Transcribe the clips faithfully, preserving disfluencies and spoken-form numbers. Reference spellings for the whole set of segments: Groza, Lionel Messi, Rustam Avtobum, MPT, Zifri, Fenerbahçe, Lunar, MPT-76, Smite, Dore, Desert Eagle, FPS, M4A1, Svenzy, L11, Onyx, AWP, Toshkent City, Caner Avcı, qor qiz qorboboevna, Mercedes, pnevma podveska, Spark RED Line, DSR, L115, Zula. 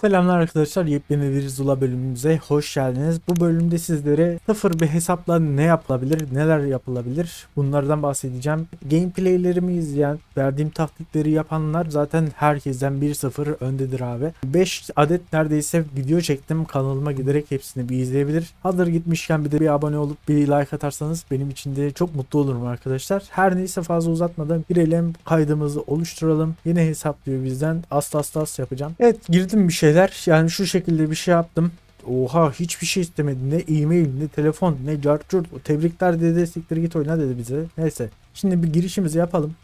Selamlar arkadaşlar, yepyeni bir Zula bölümümüze hoş geldiniz. Bu bölümde sizlere sıfır bir hesapla ne yapılabilir, neler yapılabilir bunlardan bahsedeceğim. Gameplaylerimi izleyen, verdiğim taktikleri yapanlar zaten herkesten bir sıfır öndedir abi. beş adet neredeyse video çektim, kanalıma giderek hepsini bir izleyebilir. Hazır gitmişken bir de bir abone olup bir like atarsanız benim için de çok mutlu olurum arkadaşlar. Her neyse, fazla uzatmadan girelim, kaydımızı oluşturalım. Yine hesap diyor bizden, asla asla yapacağım. Evet, girdim bir şey. Şeyler, yani şu şekilde bir şey yaptım. Oha, hiçbir şey istemedi. Ne e-mail, ne telefon, ne cartcurt. Tebrikler dedi, siktir git oyna dedi bize. Neyse, şimdi bir girişimizi yapalım.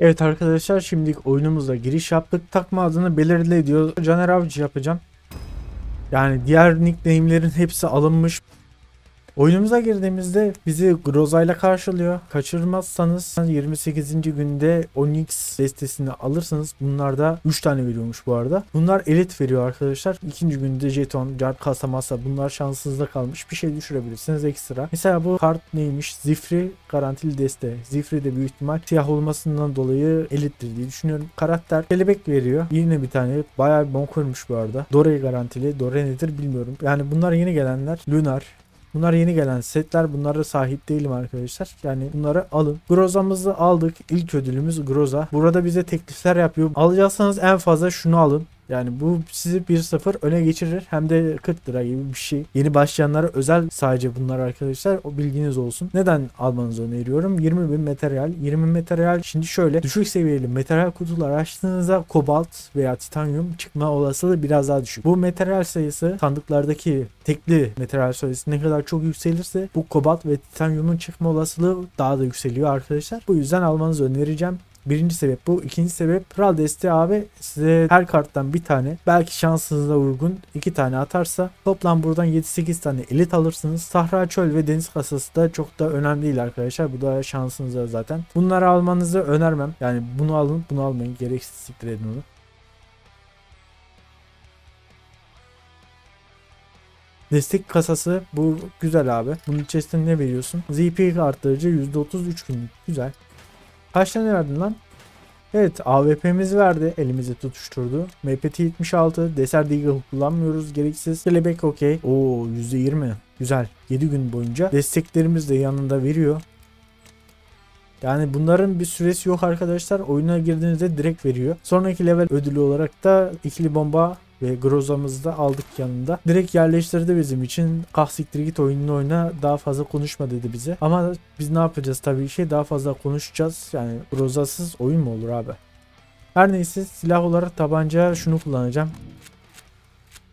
Evet arkadaşlar, şimdi oyunumuza giriş yaptık. Takma adını belirle diyor. Caner Avcı yapacağım. Yani diğer nickname'lerin hepsi alınmış. Oyunumuza girdiğimizde bizi Groza ile karşılıyor. Kaçırmazsanız yirmi sekizinci günde Onyx destesini alırsınız. Bunlar da üç tane veriyormuş bu arada. Bunlar elit veriyor arkadaşlar. İkinci günde jeton, cart kasamazsa bunlar şanssızda kalmış. Bir şey düşürebilirsiniz ekstra. Mesela bu kart neymiş? Zifri garantili deste. Zifri de büyük ihtimal siyah olmasından dolayı elittir diye düşünüyorum. Karakter kelebek veriyor. Yine bir tane bayağı bonkurmuş bu arada. Dore garantili. Dore nedir bilmiyorum. Yani bunlar yeni gelenler. Lunar. Bunlar yeni gelen setler. Bunlara sahip değilim arkadaşlar. Yani bunları alın. Groza'mızı aldık. İlk ödülümüz Groza. Burada bize teklifler yapıyor. Alacaksanız en fazla şunu alın. Yani bu sizi bir sıfır öne geçirir. Hem de kırk lira gibi bir şey. Yeni başlayanlara özel sadece bunlar arkadaşlar. O bilginiz olsun. Neden almanızı öneriyorum? yirmi bin materyal. yirmi materyal şimdi şöyle. Düşük seviyeli materyal kutular açtığınızda kobalt veya titanyum çıkma olasılığı biraz daha düşük. Bu materyal sayısı sandıklardaki tekli materyal sayısı ne kadar çok yükselirse bu kobalt ve titanyumun çıkma olasılığı daha da yükseliyor arkadaşlar. Bu yüzden almanızı önereceğim. Birinci sebep bu. İkinci sebep kral desteği abi. Size her karttan bir tane, belki şansınıza uygun iki tane atarsa toplam buradan yedi sekiz tane elit alırsınız. Sahra, çöl ve deniz kasası da çok da önemli değil arkadaşlar. Bu da şansınıza zaten. Bunları almanızı önermem. Yani bunu alın, bunu almayın. Gereksiz siktir edin onu. Destek kasası bu güzel abi. Bunun içerisinde ne veriyorsun? Z P artırıcı yüzde otuz üç günlük. Güzel. Kaç tane verdin lan? Evet, A W P'miz verdi. Elimizi tutuşturdu. M P T yetmiş altı. Desert Eagle kullanmıyoruz. Gereksiz. Kelebek okey. Oo, yüzde yirmi. Güzel. yedi gün boyunca desteklerimiz de yanında veriyor. Yani bunların bir süresi yok arkadaşlar. Oyuna girdiğinizde direkt veriyor. Sonraki level ödülü olarak da ikili bomba ve Groza'mızı da aldık yanında. Direkt yerleştirdi bizim için. Kah siktir git oyununu oyna, daha fazla konuşma dedi bize. Ama biz ne yapacağız tabii ki? Daha fazla konuşacağız. Yani Groza'sız oyun mu olur abi? Her neyse, silah olarak tabanca şunu kullanacağım.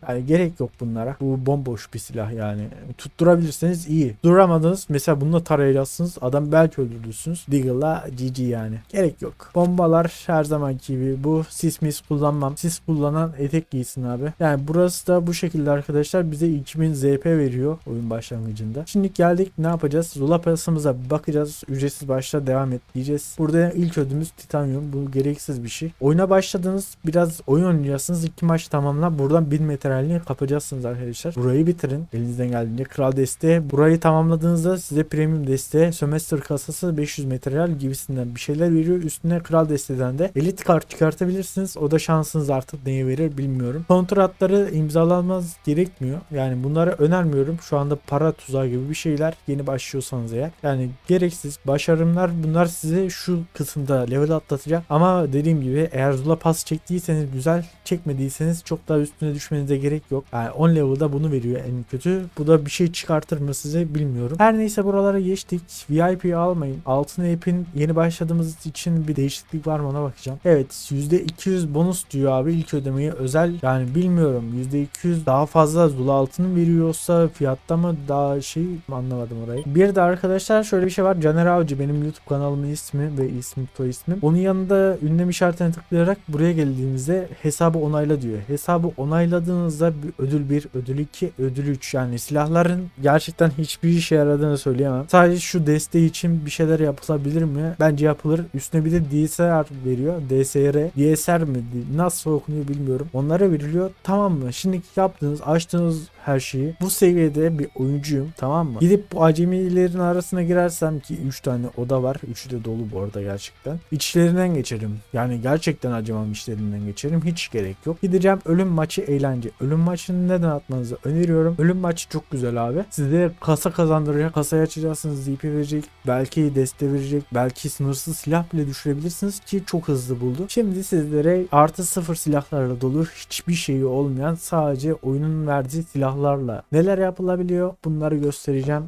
Yani gerek yok bunlara. Bu bomboş bir silah yani. Tutturabilirseniz iyi. Duramadınız. Mesela bununla tarayacaksınız. Adam belki öldürürsünüz. Deagle'la G G yani. Gerek yok. Bombalar her zamanki gibi. Bu sis mis kullanmam. Sis kullanan etek giysin abi. Yani burası da bu şekilde arkadaşlar. Bize iki bin Z P veriyor oyun başlangıcında. Şimdi geldik, ne yapacağız? Zula parasımıza bakacağız. Ücretsiz başla devam et diyeceğiz. Burada ilk ödümüz titanyum. Bu gereksiz bir şey. Oyuna başladınız. Biraz oyun oynayacaksınız. İki maç tamamla. Buradan bin metre kapacaksınız arkadaşlar. Burayı bitirin. Elinizden geldiğince kral desteği. Burayı tamamladığınızda size premium desteği, sömestr kasası, beş yüz materyal gibisinden bir şeyler veriyor. Üstüne kral desteden de elit kart çıkartabilirsiniz. O da şansınız artık neye verir bilmiyorum. Kontratları imzalanmaz gerekmiyor. Yani bunları önermiyorum. Şu anda para tuzağı gibi bir şeyler. Yeni başlıyorsanız eğer. Yani gereksiz başarımlar, bunlar sizi şu kısımda level atlatacak. Ama dediğim gibi eğer Zula pas çektiyseniz güzel, çekmediyseniz çok daha üstüne düşmenize gerek yok. Yani on level'da bunu veriyor en kötü. Bu da bir şey çıkartır mı size bilmiyorum. Her neyse, buralara geçtik. V I P almayın. Altın App'in yeni başladığımız için bir değişiklik var mı ona bakacağım. Evet, yüzde iki yüz bonus diyor abi. İlk ödemeyi özel. Yani bilmiyorum, yüzde iki yüz daha fazla Zula altını veriyorsa fiyatta mı daha şey anlamadım orayı. Bir de arkadaşlar şöyle bir şey var. Caner Avcı benim YouTube kanalımın ismi ve ismim soy ismim. Onun yanında ünlem işaretine tıklayarak buraya geldiğinizde hesabı onayla diyor. Hesabı onayladığınız baktığınızda ödül bir, ödül iki, ödül üç. Yani silahların gerçekten hiçbir işe yaradığını söyleyemem. Sadece şu desteği için bir şeyler yapılabilir mi? Bence yapılır. Üstüne bir de D S R veriyor. D S R, D S R mi? Nasıl okunuyor bilmiyorum. Onlara veriliyor. Tamam mı? Şimdi yaptığınız, açtığınız her şeyi. Bu seviyede bir oyuncuyum. Tamam mı? Gidip bu acemilerin arasına girersem ki üç tane oda var. üçü de dolu bu arada gerçekten. İçlerinden geçerim. Yani gerçekten acımam, içlerinden geçerim. Hiç gerek yok. Gideceğim ölüm maçı eğlence. Ölüm maçını neden atmanızı öneriyorum. Ölüm maçı çok güzel abi. Size kasa kazandıracak. Kasayı açacaksınız. D P verecek. Belki deste verecek. Belki sınırsız silah bile düşürebilirsiniz ki çok hızlı buldu. Şimdi sizlere artı sıfır silahlarla dolu, hiçbir şeyi olmayan, sadece oyunun verdiği silahlarla neler yapılabiliyor bunları göstereceğim.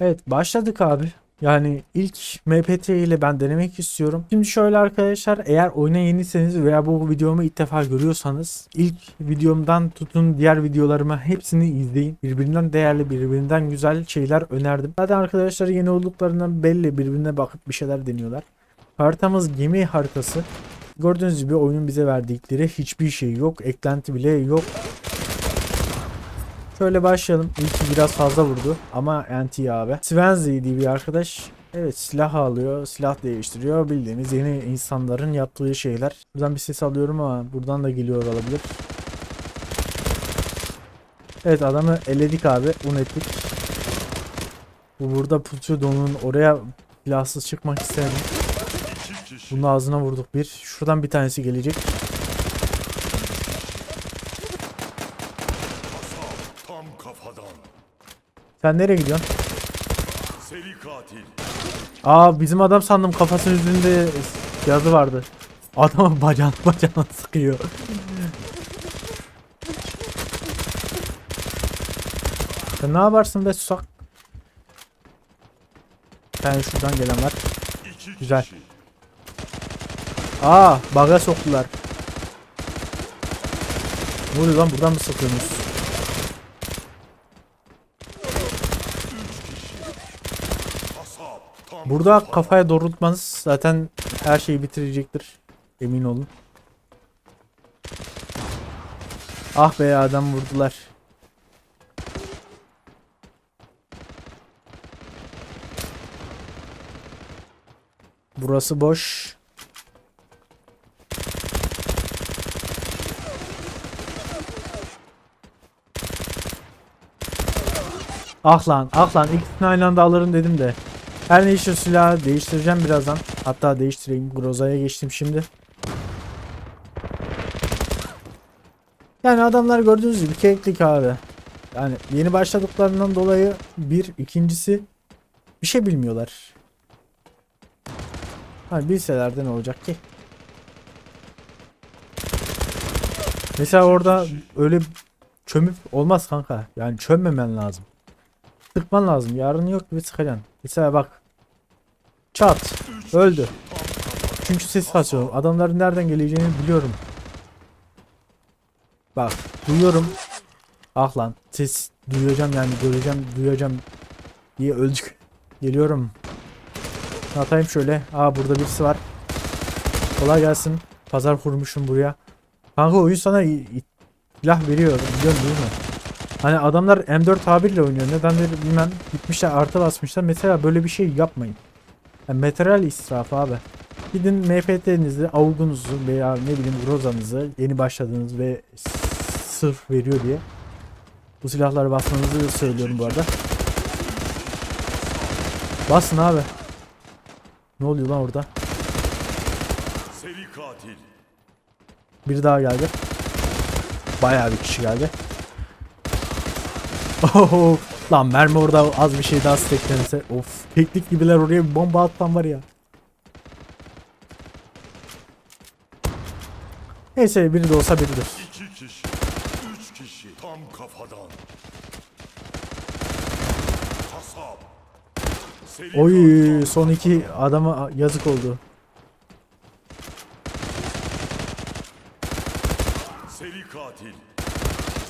Evet, başladık abi. Yani ilk M P T ile ben denemek istiyorum. Şimdi şöyle arkadaşlar, eğer oyuna yeniyseniz veya bu videomu ilk defa görüyorsanız, ilk videomdan tutun diğer videolarıma hepsini izleyin. Birbirinden değerli, birbirinden güzel şeyler önerdim. Zaten arkadaşlar yeni olduklarından belli, birbirine bakıp bir şeyler deniyorlar. Haritamız gemi haritası. Gördüğünüz gibi oyunun bize verdikleri hiçbir şey yok. Eklenti bile yok. Şöyle başlayalım. İlki biraz fazla vurdu ama anti abi. Svenzy diye bir arkadaş. Evet, silah alıyor. Silah değiştiriyor. Bildiğiniz yeni insanların yaptığı şeyler. Buradan bir ses alıyorum ama buradan da geliyor olabilir. Evet, adamı eledik abi. Un ettik. Bu burada putuyordu onun. Oraya silahsız çıkmak istemedim. Bunun ağzına vurduk bir. Şuradan bir tanesi gelecek. Sen nereye gidiyorsun? Seri katil. Aa, bizim adam sandım, kafasının üzerinde yazı vardı. Adamın bacağını bacağına sıkıyor. Sen ne yaparsın be susak? Sen yani şuradan gelen var. Güzel. Aa, baga soktular. Ne oluyor lan, buradan mı sıkıyorsunuz? Burada kafaya doğrultmanız zaten her şeyi bitirecektir. Emin olun. Ah be, adam vurdular. Burası boş. Ah lan, ah lan, ikisini aynı anda alırım dedim de. Her neyse, silahı değiştireceğim birazdan. Hatta değiştireyim. Groza'ya geçtim şimdi. Yani adamlar gördüğünüz gibi keklik abi. Yani yeni başladıklarından dolayı bir, ikincisi bir şey bilmiyorlar. Hani bilselerden olacak ki. Mesela orada öyle çömüp olmaz kanka. Yani çömmemen lazım. Sıkman lazım. Yarın yok gibi sıkacaksın. Mesela bak. Çat. Öldü. Çünkü ses kasıyorum. Adamların nereden geleceğini biliyorum. Bak. Duyuyorum. Ah lan. Ses duyacağım yani. Göreceğim. Duyacağım. İyi, öldük. Geliyorum. Atayım şöyle. Aa, burada birisi var. Kolay gelsin. Pazar kurmuşum buraya. Kanka oyun sana silah veriyor. Biliyor musun? Hani adamlar M dört A bir ile oynuyor. Nedendir bilmem. Gitmişler artı basmışlar. Mesela böyle bir şey yapmayın. Yani materyal israfı abi. Gidin M P T'nizi, avgunuzu veya ne bileyim grozanızı yeni başladığınız ve sırf veriyor diye bu silahları basmanızı söylüyorum bu arada. Basın abi. Ne oluyor lan orada? Bir daha geldi. Bayağı bir kişi geldi. Oho, lan mermi orada az bir şey daha steklenirse. Of, teknik gibiler, oraya bir bomba attan var ya. Neyse, biri de olsa biridir. İki kişi, üç kişi, tam kafadan. Oy, son iki adama yazık oldu. Seri katil,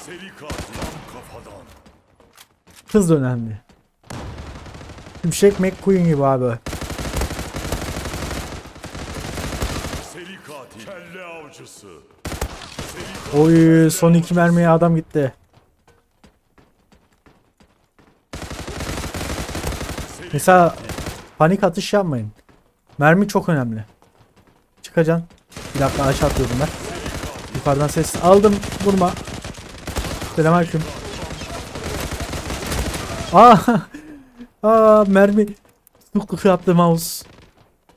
seri katil, tam kafadan. Hız önemli. Şimşek McQueen gibi abi. Seri katil. Kelle avcısı. Seri katil. Oy, son iki mermiye adam gitti. Mesela panik atış yapmayın. Mermi çok önemli. Çıkacaksın. Bir dakika aşağı atıyordum ben. Yukarıdan ses aldım. Vurma. Selamünaleyküm. Aa, aa mermi. Tukluk yaptı mouse.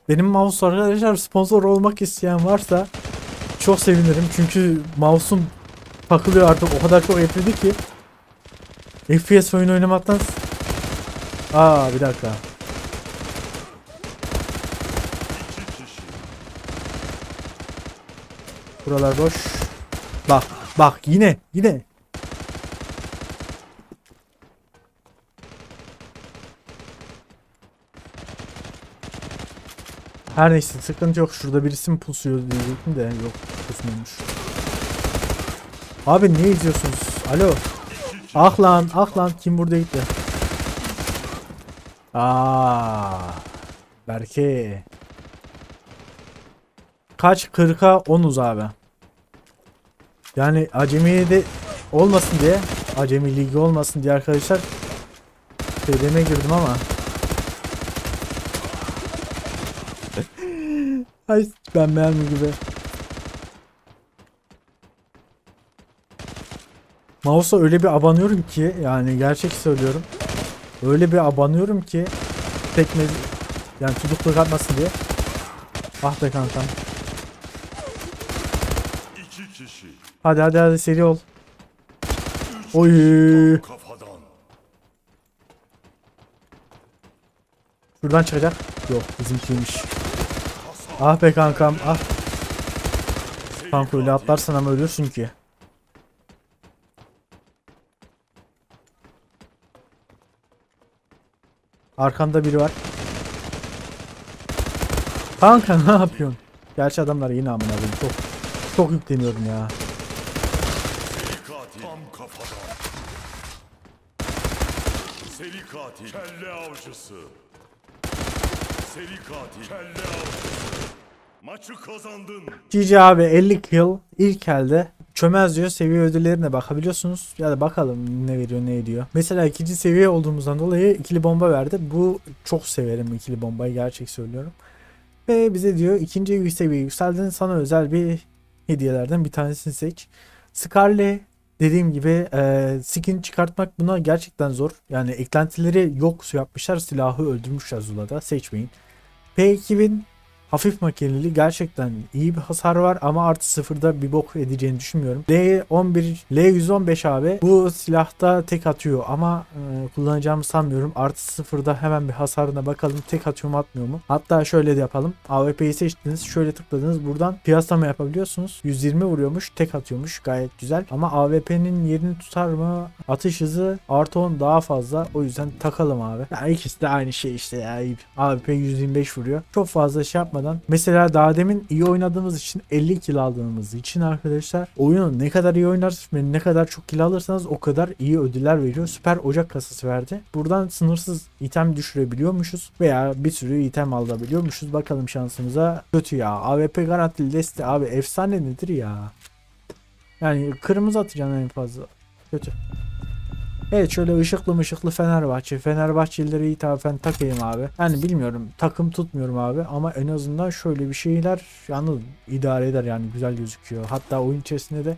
Benim mouse arkadaşlar sponsor olmak isteyen varsa çok sevinirim. Çünkü mouse'um takılıyor artık. O kadar çok etkiledi ki. F P S oyunu oynamaktan... Aa bir dakika. Buralar boş. Bak bak yine yine. Her neyse sıkıntı yok. Şurada birisi mi pusuyor diyecektim de yok, pusmuyormuş. Abi niye izliyorsunuz? Alo. Ah lan ah lan, kim burada gitti? Aa, belki. Kaç? kırka onuz abi. Yani acemi de olmasın diye, acemi ligi olmasın diye arkadaşlar T D'me girdim ama. Ay ben beğenmiyorum gibi. Mouse'a öyle bir abanıyorum ki, yani gerçek söylüyorum. Öyle bir abanıyorum ki tekme, yani tutukluk atmasın diye. Ah be kankam. Hadi hadi hadi seri ol. Oy. Şuradan çıkacak. Yok bizimkiymiş. Ah be kankam ah. Kanka öyle atlarsan ama ölürsün ki. Arkamda biri var. Kanka ne yapıyorsun? Gerçi adamlar yine amına koyayım. Çok çok yükleniyorum ya. Tam kafadan. Seri katil. Kelle avcısı. Seri katil. Kelle avcısı. Maçı kazandın. G G abi, elli kill ilk elde. Çömez diyor, seviye ödüllerine bakabiliyorsunuz ya da bakalım ne veriyor ne ediyor. Mesela ikinci seviye olduğumuzdan dolayı ikili bomba verdi. Bu çok severim ikili bombayı, gerçek söylüyorum. Ve bize diyor ikinci seviye yükseldin, sana özel bir hediyelerden bir tanesini seç. Scarlet dediğim gibi e, skin çıkartmak buna gerçekten zor. Yani eklentileri yok, su yapmışlar, silahı öldürmüşler, Zula'da seçmeyin. P iki bin hafif makineli, gerçekten iyi bir hasar var ama artı sıfırda bir bok edeceğini düşünmüyorum. L on bir, L yüz on beş abi, bu silahta tek atıyor ama e, kullanacağımı sanmıyorum. Artı sıfırda hemen bir hasarına bakalım, tek atıyor mu atmıyor mu? Hatta şöyle de yapalım. A W P'yi seçtiniz, şöyle tıkladınız, buradan piyaslama yapabiliyorsunuz. yüz yirmi vuruyormuş, tek atıyormuş, gayet güzel. Ama A W P'nin yerini tutar mı? Atış hızı artı on daha fazla, o yüzden takalım abi. Ya ikisi de aynı şey işte ya. A W P yüz yirmi beş vuruyor, çok fazla şey yapma. Mesela daha demin iyi oynadığımız için, elli kill aldığımız için arkadaşlar, oyunu ne kadar iyi oynarsınız ve ne kadar çok kill alırsanız o kadar iyi ödüller veriyor. Süper ocak kasası verdi. Buradan sınırsız item düşürebiliyormuşuz veya bir sürü item alabiliyormuşuz. Bakalım şansımıza. Kötü ya. A W P garantili deste abi, efsane nedir ya? Yani kırmızı atacağım en fazla. Kötü. Evet şöyle ışıklı ışıklı Fenerbahçe. Fenerbahçelilere ithafen takayım abi. Yani bilmiyorum, takım tutmuyorum abi ama en azından şöyle bir şeyler yani idare eder, yani güzel gözüküyor. Hatta oyun içerisinde de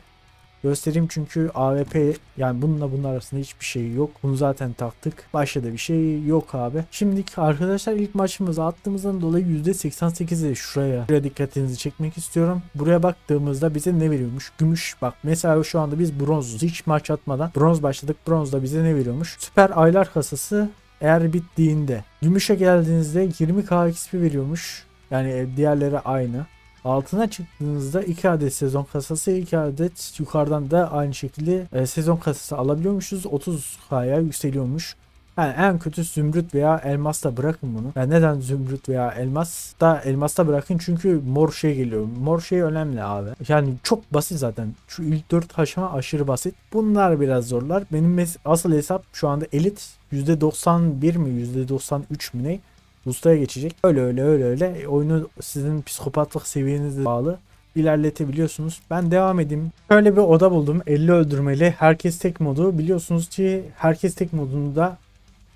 göstereyim çünkü A W P, yani bununla bunun arasında hiçbir şey yok. Bunu zaten taktık. Başka da bir şey yok abi. Şimdi arkadaşlar ilk maçımızı attığımızdan dolayı yüzde seksen sekizi şuraya. Şuraya dikkatinizi çekmek istiyorum. Buraya baktığımızda bize ne veriyormuş? Gümüş. Bak mesela şu anda biz bronzuz. Hiç maç atmadan bronz başladık. Bronzda bize ne veriyormuş? Süper aylar kasası eğer bittiğinde. Gümüşe geldiğinizde yirmi K X P veriyormuş. Yani diğerleri aynı. Altına çıktığınızda iki adet sezon kasası, iki adet yukarıdan da aynı şekilde e, sezon kasası alabiliyormuşuz. otuz K'ya yükseliyormuş. Yani en kötü zümrüt veya elmasla bırakın bunu. Yani neden zümrüt veya elmas? Da elmasla bırakın çünkü mor şey geliyor. Mor şey önemli abi. Yani çok basit zaten. Şu ilk dört aşama aşırı basit. Bunlar biraz zorlar. Benim asıl hesap şu anda elit yüzde doksan bir mi yüzde doksan üç mi ne? Ustaya geçecek. Öyle öyle öyle öyle. Oyunu sizin psikopatlık seviyenizle bağlı. ilerletebiliyorsunuz. Ben devam edeyim. Şöyle bir oda buldum. elli öldürmeli. Herkes tek modu. Biliyorsunuz ki herkes tek modunda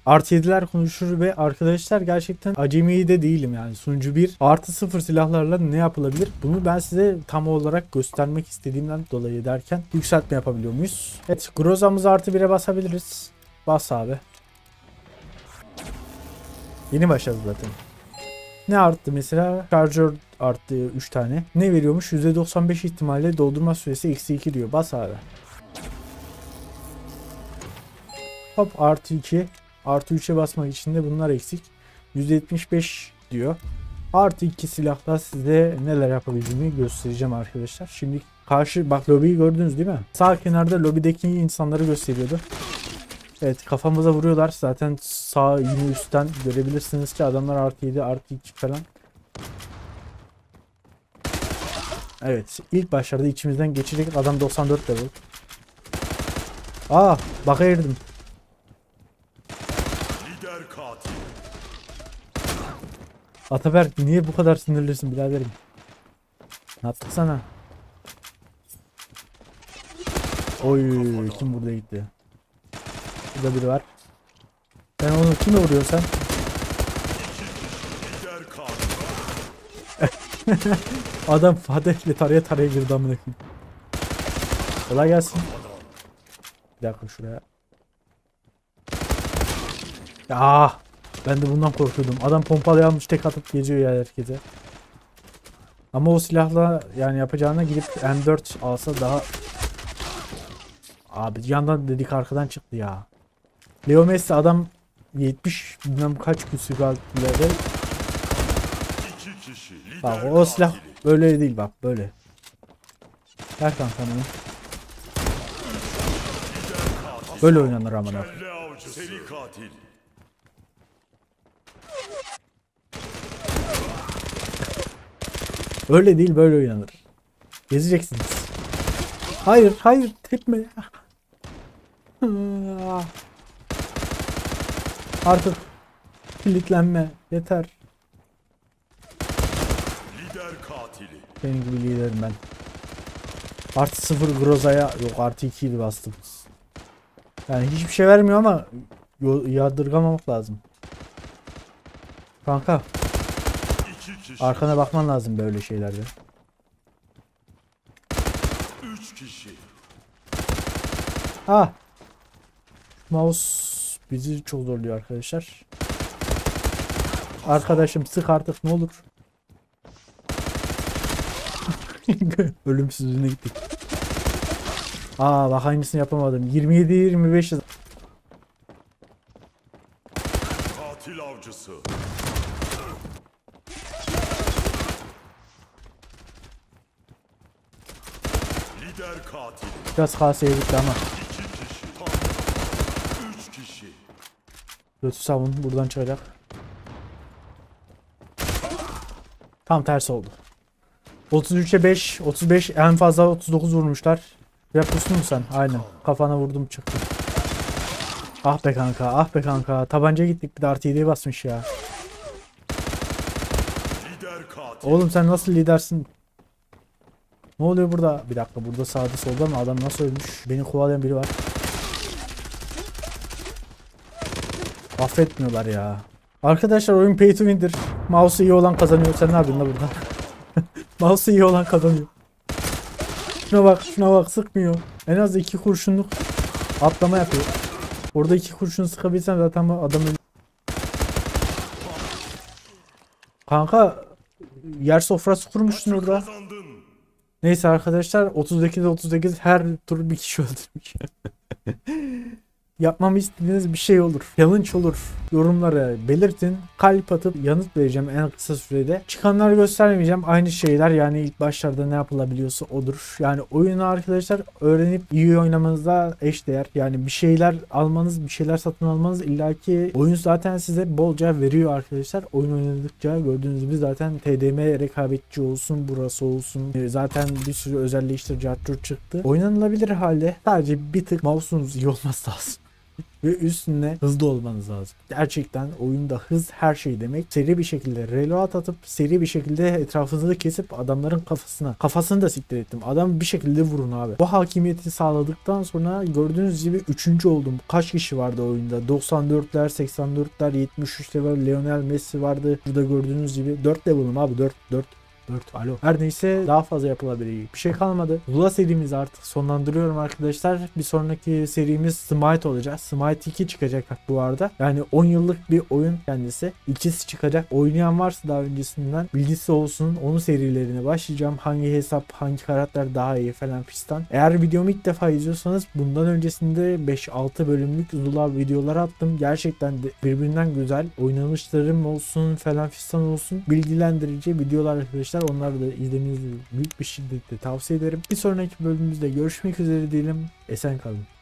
artı yediler konuşur ve arkadaşlar gerçekten acemi de değilim yani. Sunucu bir artı sıfır silahlarla ne yapılabilir? Bunu ben size tam olarak göstermek istediğimden dolayı derken yükseltme yapabiliyor muyuz? Evet, Groza'mızı artı bire basabiliriz. Bas abi. Yeni başladı zaten. Ne arttı mesela? Charger arttı üç tane. Ne veriyormuş? yüzde doksan beş ihtimalle doldurma süresi eksi iki diyor. Bas abi. Hop artı iki. Artı üçe basmak için de bunlar eksik. yüzde yetmiş beş diyor. Artı iki silahla size neler yapabildiğimi göstereceğim arkadaşlar. Şimdi karşı bak lobiyi gördünüz değil mi? Sağ kenarda lobideki insanları gösteriyordu. Evet, kafamıza vuruyorlar. Zaten sağ yine üstten görebilirsiniz ki adamlar artı yedi, artı iki falan. Evet, ilk başlarda içimizden geçecek adam doksan dört level. Aa, baka girdim. Ataberk niye bu kadar sinirlisin biraderim? Ne yaptık sana? Oy, kim burada gitti? Burada biri var. Ben onu kime vuruyor sen? Adam fadehle taraya taraya girdi amına koyayım. Kolay gelsin. Bir dakika şuraya. Ya ben de bundan korkuyordum. Adam pompalı almış, tek atıp geziyor ya herkese. Ama o silahla yani yapacağına gidip M dört alsa daha. Abi yandan dedik arkadan çıktı ya. Leo Messi adam yetmiş bilmem kaç küsü galtilerde. Bak o silah böyle değil, bak böyle. Ver kanka onu. Böyle oynanır aman abi. Öyle değil, böyle oynanır. Gezeceksiniz. Hayır hayır tepme ya. Artık kilitlenme yeter. Lider katili. Benim gibi liderim ben. Artı sıfır Groza'ya, yok artı ikiyi bastım. Yani hiçbir şey vermiyor ama yadırgamamak lazım. Kanka arkana bakman lazım böyle şeylerde. üç kişi. Ah. Mouse bizi çok zorluyor arkadaşlar. Arkadaşım sık artık ne olur. Ölümsüzlüğüne gittik. Aa bak aynısını yapamadım. yirmi yedi yirmi beş. Katil avcısı. Lider katil. Biraz kaseye gitti ama. Götü savun buradan çıkacak. Tam tersi oldu. otuz üçe beş, otuz beş en fazla otuz dokuz vurmuşlar. Ya pustun mu sen? Aynen. Kafana vurdum çıktı. Ah be kanka, ah be kanka. Tabanca gittik bir de artı yediye basmış ya. Oğlum sen nasıl lidersin? Ne oluyor burada? Bir dakika, burada sağda solda mı? Adam nasıl ölmüş? Beni kovalayan biri var. Affetmiyorlar ya. Arkadaşlar oyun pay to win'dir. Mouse iyi olan kazanıyor. Sen ne yapıyorsun da burada? Mouse iyi olan kazanıyor. Şuna bak, şuna bak, sıkmıyor. En az iki kurşunluk atlama yapıyor. Orada iki kurşun sıkabilsem zaten adamı. Kanka yer sofrası kurmuşsun orada. Neyse arkadaşlar otuz dokuz otuz sekiz her tur bir kişi öldürmüş. Yapmamı istediğiniz bir şey olur, challenge olur, yorumlara belirtin. Kalp atıp yanıt vereceğim en kısa sürede. Çıkanları göstermeyeceğim. Aynı şeyler yani ilk başlarda ne yapılabiliyorsa odur. Yani oyunu arkadaşlar öğrenip iyi oynamanızda eşdeğer. Yani bir şeyler almanız, bir şeyler satın almanız illaki oyun zaten size bolca veriyor arkadaşlar. Oyun oynadıkça gördüğünüz gibi zaten T D M rekabetçi olsun, burası olsun. Zaten bir sürü özelleştirici atçur çıktı. Oynanılabilir halde sadece bir tık mouse'unuz iyi olması lazım. ve üstüne hızlı olmanız lazım. Gerçekten oyunda hız her şey demek. Seri bir şekilde reload atıp seri bir şekilde etrafınızı kesip adamların kafasına, kafasını da siktir ettim. Adam bir şekilde vurun abi. Bu hakimiyeti sağladıktan sonra gördüğünüz gibi üçüncü oldum. Kaç kişi vardı oyunda? doksan dörtler, seksen dörtler, yetmiş üçler var. Lionel Messi vardı. Burada gördüğünüz gibi dört level'ım abi. dört dört. dört alo. Her neyse, daha fazla yapılabilecek bir şey kalmadı. Lula serimizi artık sonlandırıyorum arkadaşlar. Bir sonraki serimiz Smite olacak. Smite iki çıkacak bu arada. Yani on yıllık bir oyun kendisi. İkisi çıkacak. Oynayan varsa daha öncesinden bilgisi olsun. Onun serilerine başlayacağım. Hangi hesap, hangi karakter daha iyi falan pistan. Eğer videomu ilk defa izliyorsanız bundan öncesinde beş altı bölümlük Lula videolar attım. Gerçekten de birbirinden güzel. Oynanışlarım olsun falan fistan olsun. Bilgilendirici videolar arkadaşlar. Onları da izlemenizi büyük bir şiddetle tavsiye ederim. Bir sonraki bölümümüzde görüşmek üzere diyelim. Esen kalın.